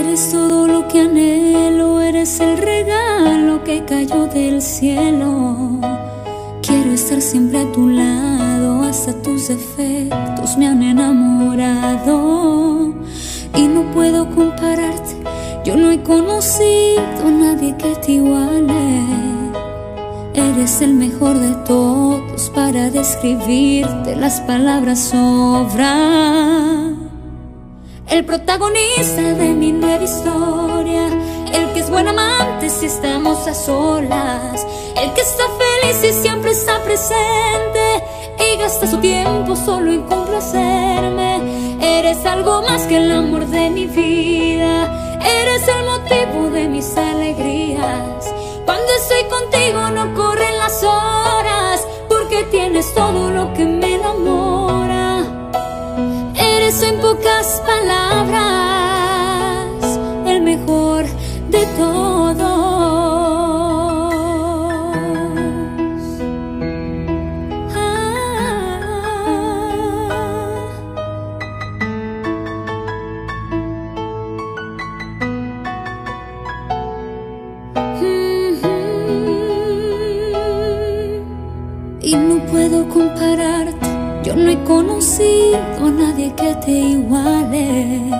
Eres todo lo que anhelo, eres el regalo que cayó del cielo. Quiero estar siempre a tu lado, hasta tus defectos me han enamorado. Y no puedo compararte, yo no he conocido a nadie que te iguale. Eres el mejor de todos, para describirte las palabras sobran. El protagonista de mi nueva historia, el que es buen amante si estamos a solas, el que está feliz y siempre está presente y gasta su tiempo solo en complacerme. Eres algo más que el amor de mi vida, eres el motivo de mis alegrías. Cuando estoy contigo no corren las horas, porque tienes todo lo que me enamora. Eres en pocas palabras el mejor de todos. Y no puedo compararte, yo no he conocido a nadie que te iguale.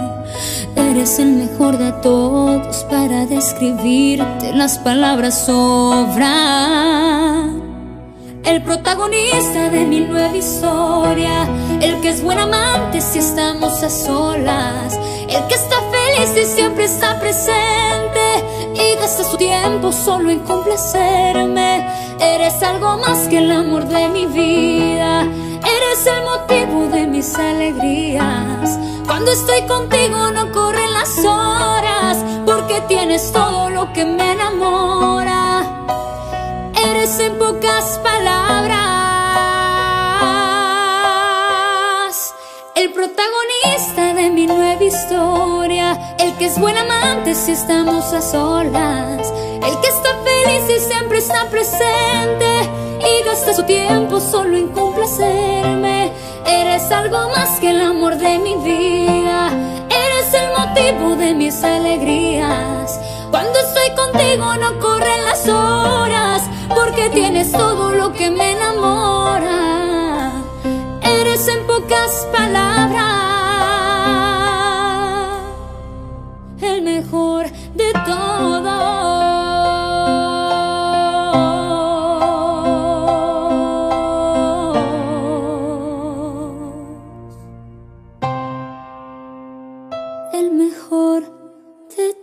Eres el mejor de todos, para describirte las palabras sobran. El protagonista de mi nueva historia, el que es buen amante si estamos a solas, el que está feliz y siempre está presente y gasta su tiempo solo en complacerme. Eres algo más que el amor de mi vida, eres el motivo de mis alegrías. Cuando estoy contigo no corren las horas, porque tienes todo lo que me enamora. Eres en pocas palabras el protagonista de mi nueva historia, el que es buen amante si estamos a solas, el que está feliz y siempre está presente y gasta su tiempo solo en complacerme. Eres algo más que el amor de mi vida, eres el motivo de mis alegrías. Cuando estoy contigo no corren las horas, porque tienes todo lo que me enamora. Eres en pocas palabras el mejor de todos. El mejor de todos.